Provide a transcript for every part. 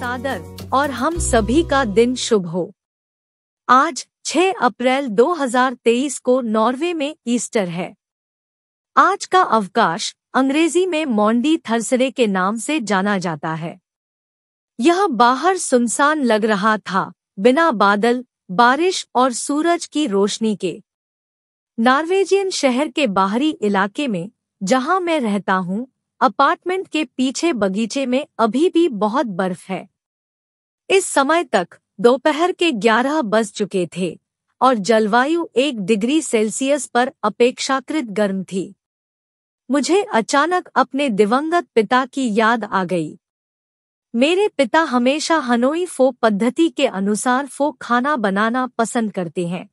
सादर और हम सभी का दिन शुभ हो। आज 6 अप्रैल 2023 को नॉर्वे में ईस्टर है। आज का अवकाश अंग्रेजी में मॉन्डी थर्सडे के नाम से जाना जाता है। यह बाहर सुनसान लग रहा था, बिना बादल, बारिश और सूरज की रोशनी के। नॉर्वेजियन शहर के बाहरी इलाके में, जहां मैं रहता हूं, अपार्टमेंट के पीछे बगीचे में अभी भी बहुत बर्फ है। इस समय तक दोपहर के 11 बज चुके थे और जलवायु 1 डिग्री सेल्सियस पर अपेक्षाकृत गर्म थी। मुझे अचानक अपने दिवंगत पिता की याद आ गई। मेरे पिता हमेशा हनोई फो पद्धति के अनुसार फो खाना बनाना पसंद करते हैं।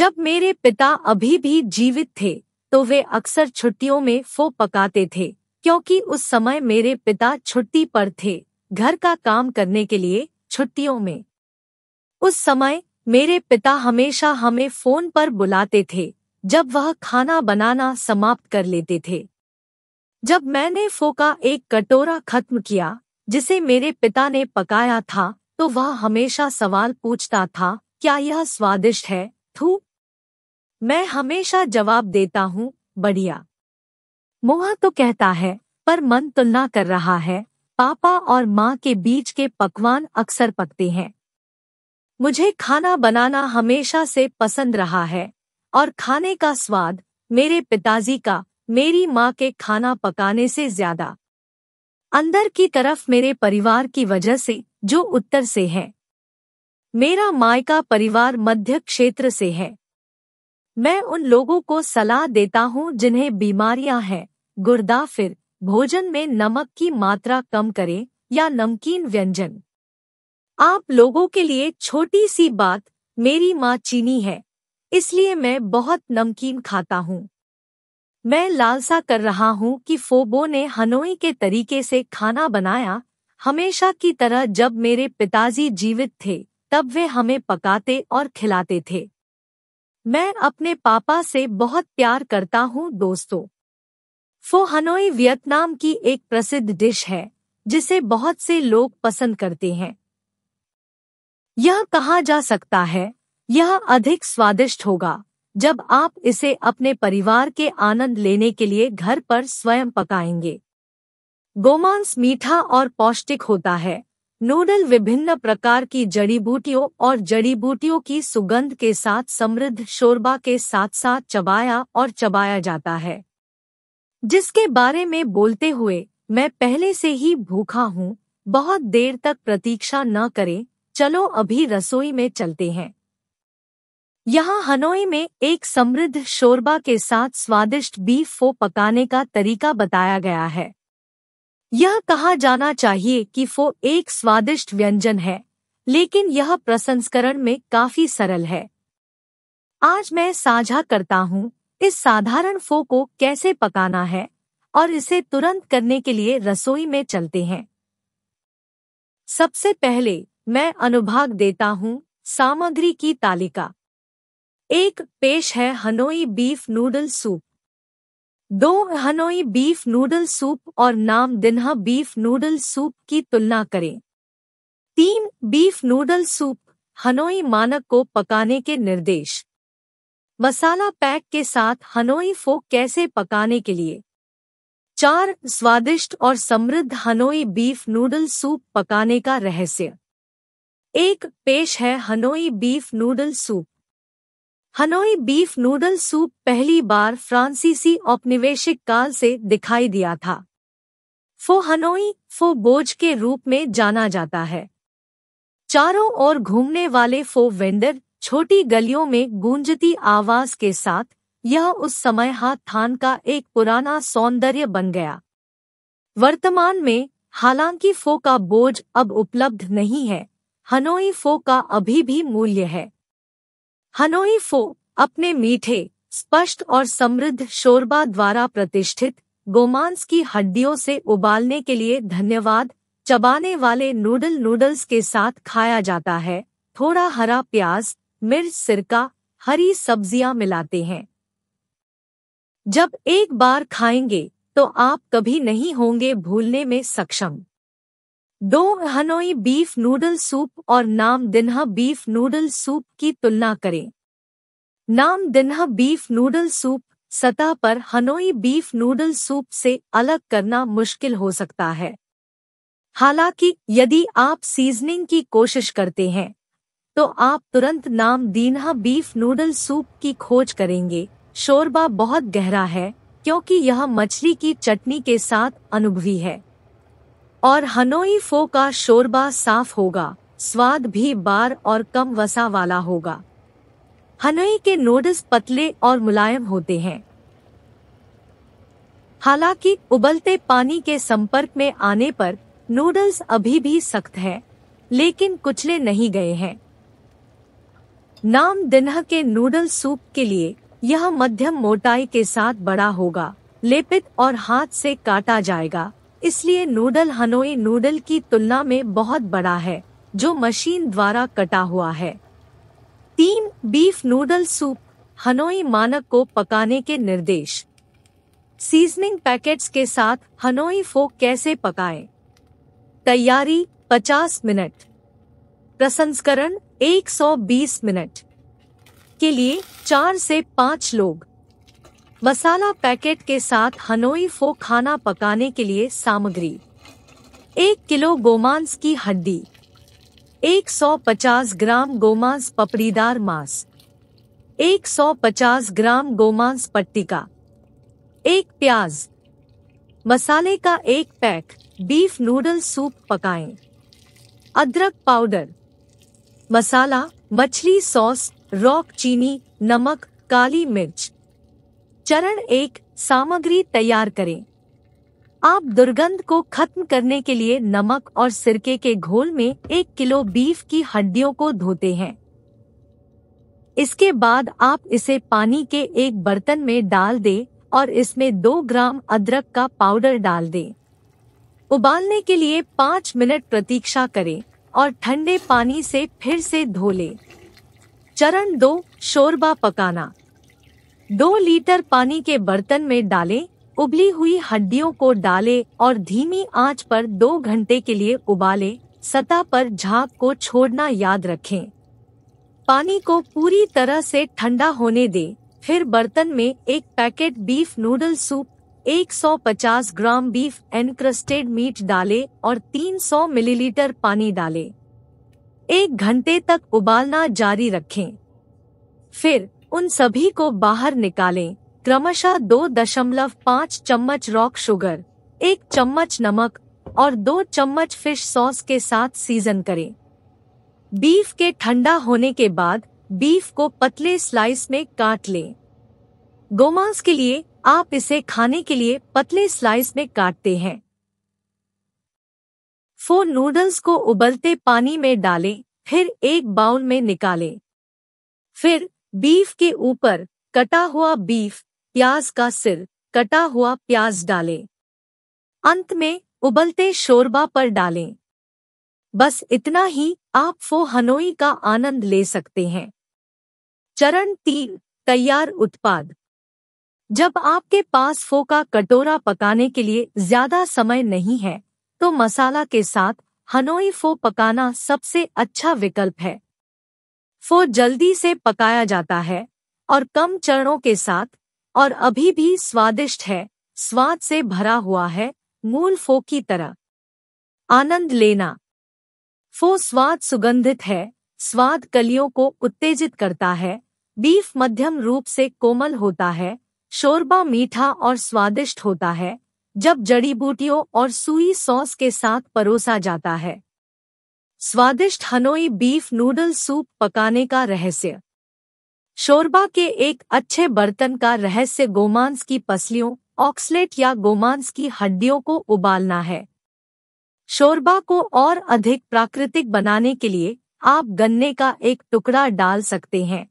जब मेरे पिता अभी भी जीवित थे तो वे अक्सर छुट्टियों में फो पकाते थे, क्योंकि उस समय मेरे पिता छुट्टी पर थे, घर का काम करने के लिए छुट्टियों में। उस समय मेरे पिता हमेशा हमें फोन पर बुलाते थे जब वह खाना बनाना समाप्त कर लेते थे। जब मैंने फो का एक कटोरा खत्म किया जिसे मेरे पिता ने पकाया था, तो वह हमेशा सवाल पूछता था, क्या यह स्वादिष्ट है? थू। मैं हमेशा जवाब देता हूँ, बढ़िया। मुँह तो कहता है पर मन तुलना कर रहा है। पापा और माँ के बीच के पकवान अक्सर पकते हैं। मुझे खाना बनाना हमेशा से पसंद रहा है और खाने का स्वाद मेरे पिताजी का मेरी माँ के खाना पकाने से ज्यादा। अंदर की तरफ मेरे परिवार की वजह से, जो उत्तर से है। मेरा मायका परिवार मध्य क्षेत्र से है। मैं उन लोगों को सलाह देता हूँ जिन्हें बीमारियां हैं, गुर्दा, फिर भोजन में नमक की मात्रा कम करें या नमकीन व्यंजन। आप लोगों के लिए छोटी सी बात, मेरी माँ चीनी है, इसलिए मैं बहुत नमकीन खाता हूँ। मैं लालसा कर रहा हूँ कि फोबो ने हनोई के तरीके से खाना बनाया। हमेशा की तरह जब मेरे पिताजी जीवित थे तब वे हमें पकाते और खिलाते थे। मैं अपने पापा से बहुत प्यार करता हूँ। दोस्तों, फो हनोई वियतनाम की एक प्रसिद्ध डिश है जिसे बहुत से लोग पसंद करते हैं। यह कहा जा सकता है यह अधिक स्वादिष्ट होगा जब आप इसे अपने परिवार के आनंद लेने के लिए घर पर स्वयं पकाएंगे। गोमांस मीठा और पौष्टिक होता है। नूडल विभिन्न प्रकार की जड़ी बूटियों और जड़ी बूटियों की सुगंध के साथ समृद्ध शोरबा के साथ साथ चबाया और चबाया जाता है, जिसके बारे में बोलते हुए मैं पहले से ही भूखा हूँ। बहुत देर तक प्रतीक्षा न करें, चलो अभी रसोई में चलते हैं। यहाँ हनोई में एक समृद्ध शोरबा के साथ स्वादिष्ट बीफ फो पकाने का तरीका बताया गया है। यह कहा जाना चाहिए कि फो एक स्वादिष्ट व्यंजन है, लेकिन यह प्रसंस्करण में काफी सरल है। आज मैं साझा करता हूँ इस साधारण फो को कैसे पकाना है, और इसे तुरंत करने के लिए रसोई में चलते हैं। सबसे पहले मैं अनुभाग देता हूँ। सामग्री की तालिका: 1 पेश है Hanoi beef noodle soup, 2 Hanoi beef noodle soup और नाम दिन्हा बीफ नूडल सूप की तुलना करें। 3 बीफ नूडल सूप, हनोई मानक को पकाने के निर्देश। मसाला पैक के साथ हनोई फो कैसे पकाने के लिए। 4 स्वादिष्ट और समृद्ध हनोई बीफ नूडल सूप पकाने का रहस्य। 1 पेश है Hanoi beef noodle soup. Hanoi beef noodle soup पहली बार फ्रांसीसी औपनिवेशिक काल से दिखाई दिया था। फो हनोई फो बोझ के रूप में जाना जाता है। चारों ओर घूमने वाले फो वेंडर छोटी गलियों में गूंजती आवाज के साथ, यह उस समय हाथान का एक पुराना सौंदर्य बन गया। वर्तमान में, हालांकि फो का बोझ अब उपलब्ध नहीं है, हनोई फो का अभी भी मूल्य है। हनोई फो अपने मीठे, स्पष्ट और समृद्ध शोरबा द्वारा प्रतिष्ठित, गोमांस की हड्डियों से उबालने के लिए धन्यवाद, चबाने वाले नूडल्स के साथ खाया जाता है। थोड़ा हरा प्याज, मिर्च, सिरका, हरी सब्जियां मिलाते हैं। जब एक बार खाएंगे तो आप कभी नहीं होंगे भूलने में सक्षम। दो हनोई बीफ नूडल सूप और नाम दिन्हा बीफ नूडल सूप की तुलना करें। नाम दिन्हा बीफ नूडल सूप सतह पर हनोई बीफ नूडल सूप से अलग करना मुश्किल हो सकता है। हालांकि यदि आप सीजनिंग की कोशिश करते हैं तो आप तुरंत नाम दिन्हा बीफ नूडल सूप की खोज करेंगे। शोरबा बहुत गहरा है क्योंकि यह मछली की चटनी के साथ अनुभवी है और हनोई फो का शोरबा साफ होगा, स्वाद भी बार और कम वसा वाला होगा। हनोई के नूडल्स पतले और मुलायम होते हैं। हालांकि उबलते पानी के संपर्क में आने पर नूडल्स अभी भी सख्त हैं, लेकिन कुचले नहीं गए हैं। नाम दिन्हा के नूडल सूप के लिए यह मध्यम मोटाई के साथ बड़ा होगा, लेपित और हाथ से काटा जाएगा, इसलिए नूडल हनोई नूडल की तुलना में बहुत बड़ा है जो मशीन द्वारा कटा हुआ है। 3 बीफ नूडल सूप हनोई मानक को पकाने के निर्देश। सीजनिंग पैकेट्स के साथ हनोई फो कैसे पकाएं? तैयारी 50 मिनट, प्रसंस्करण 120 मिनट के लिए 4 से 5 लोग। मसाला पैकेट के साथ हनोई फो खाना पकाने के लिए सामग्री: 1 किलो गोमांस की हड्डी, 150 ग्राम गोमांस पपड़ीदार मांस, 150 ग्राम गोमांस पट्टिका, 1 प्याज। मसाले का 1 पैक। बीफ नूडल सूप पकाएं। अदरक पाउडर, मसाला, मछली सॉस, रॉक चीनी, नमक, काली मिर्च। चरण 1, सामग्री तैयार करें। आप दुर्गंध को खत्म करने के लिए नमक और सिरके के घोल में 1 किलो बीफ की हड्डियों को धोते हैं। इसके बाद आप इसे पानी के एक बर्तन में डाल दें और इसमें 2 ग्राम अदरक का पाउडर डाल दें। उबालने के लिए 5 मिनट प्रतीक्षा करें और ठंडे पानी से फिर से धो लें। चरण 2, शोरबा पकाना। 2 लीटर पानी के बर्तन में डालें, उबली हुई हड्डियों को डालें और धीमी आंच पर 2 घंटे के लिए उबालें। सतह पर झाग को छोड़ना याद रखें। पानी को पूरी तरह से ठंडा होने दें। फिर बर्तन में 1 packet beef noodle soup, 150 gram beef encrusted meat डालें और 300 मिलीलीटर पानी डालें। 1 घंटे तक उबालना जारी रखें। फिर उन सभी को बाहर निकालें। क्रमशः 2.5 चम्मच रॉक शुगर, 1 चम्मच नमक और 2 चम्मच फिश सॉस के साथ सीजन करें। बीफ के ठंडा होने के बाद बीफ को पतले स्लाइस में काट लें। गोमांस के लिए आप इसे खाने के लिए पतले स्लाइस में काटते हैं। फो नूडल्स को उबलते पानी में डालें, फिर एक बाउल में निकालें। फिर बीफ के ऊपर कटा हुआ बीफ, प्याज का सिर, कटा हुआ प्याज डालें। अंत में उबलते शोरबा पर डालें। बस इतना ही आप फो हनोई का आनंद ले सकते हैं। चरण 3, तैयार उत्पाद। जब आपके पास फो का कटोरा पकाने के लिए ज्यादा समय नहीं है तो मसाला के साथ हनोई फो पकाना सबसे अच्छा विकल्प है। फो जल्दी से पकाया जाता है और कम चरणों के साथ और अभी भी स्वादिष्ट है, स्वाद से भरा हुआ है, मूल फो की तरह। आनंद लेना। फो स्वाद सुगंधित है, स्वाद कलियों को उत्तेजित करता है, बीफ मध्यम रूप से कोमल होता है, शोरबा मीठा और स्वादिष्ट होता है जब जड़ी बूटियों और सुई सॉस के साथ परोसा जाता है। स्वादिष्ट हनोई बीफ नूडल सूप पकाने का रहस्य। शोरबा के एक अच्छे बर्तन का रहस्य गोमांस की पसलियों, ऑक्सलेट या गोमांस की हड्डियों को उबालना है। शोरबा को और अधिक प्राकृतिक बनाने के लिए आप गन्ने का एक टुकड़ा डाल सकते हैं।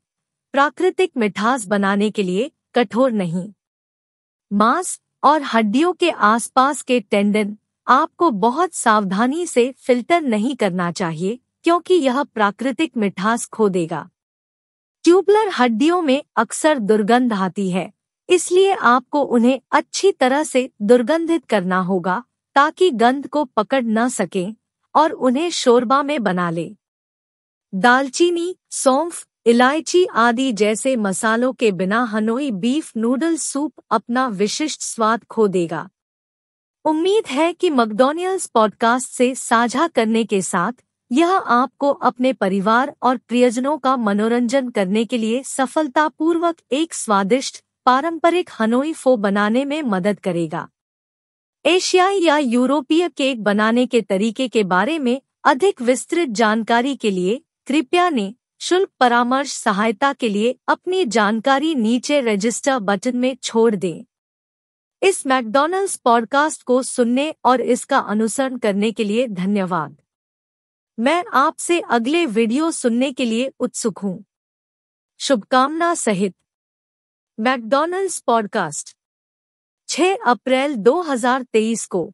प्राकृतिक मिठास बनाने के लिए कठोर नहीं। मांस और हड्डियों के आसपास के टेंडन आपको बहुत सावधानी से फिल्टर नहीं करना चाहिए क्योंकि यह प्राकृतिक मिठास खो देगा। ट्यूबलर हड्डियों में अक्सर दुर्गंध आती है, इसलिए आपको उन्हें अच्छी तरह से दुर्गंधित करना होगा ताकि गंध को पकड़ न सकें और उन्हें शोरबा में बना लें। दालचीनी, सौंफ, इलायची आदि जैसे मसालों के बिना हनोई बीफ नूडल सूप अपना विशिष्ट स्वाद खो देगा। उम्मीद है कि मैकडॉनल्ड्स पॉडकास्ट से साझा करने के साथ यह आपको अपने परिवार और प्रियजनों का मनोरंजन करने के लिए सफलतापूर्वक एक स्वादिष्ट पारंपरिक हनोई फो बनाने में मदद करेगा। एशियाई या यूरोपीय केक बनाने के तरीके के बारे में अधिक विस्तृत जानकारी के लिए कृपया ने शुल्क परामर्श सहायता के लिए अपनी जानकारी नीचे रजिस्टर बटन में छोड़ दें। इस मैकडॉनल्ड्स पॉडकास्ट को सुनने और इसका अनुसरण करने के लिए धन्यवाद। मैं आपसे अगले वीडियो सुनने के लिए उत्सुक हूँ। शुभकामना सहित मैकडॉनल्ड्स पॉडकास्ट 6 अप्रैल 2023 को।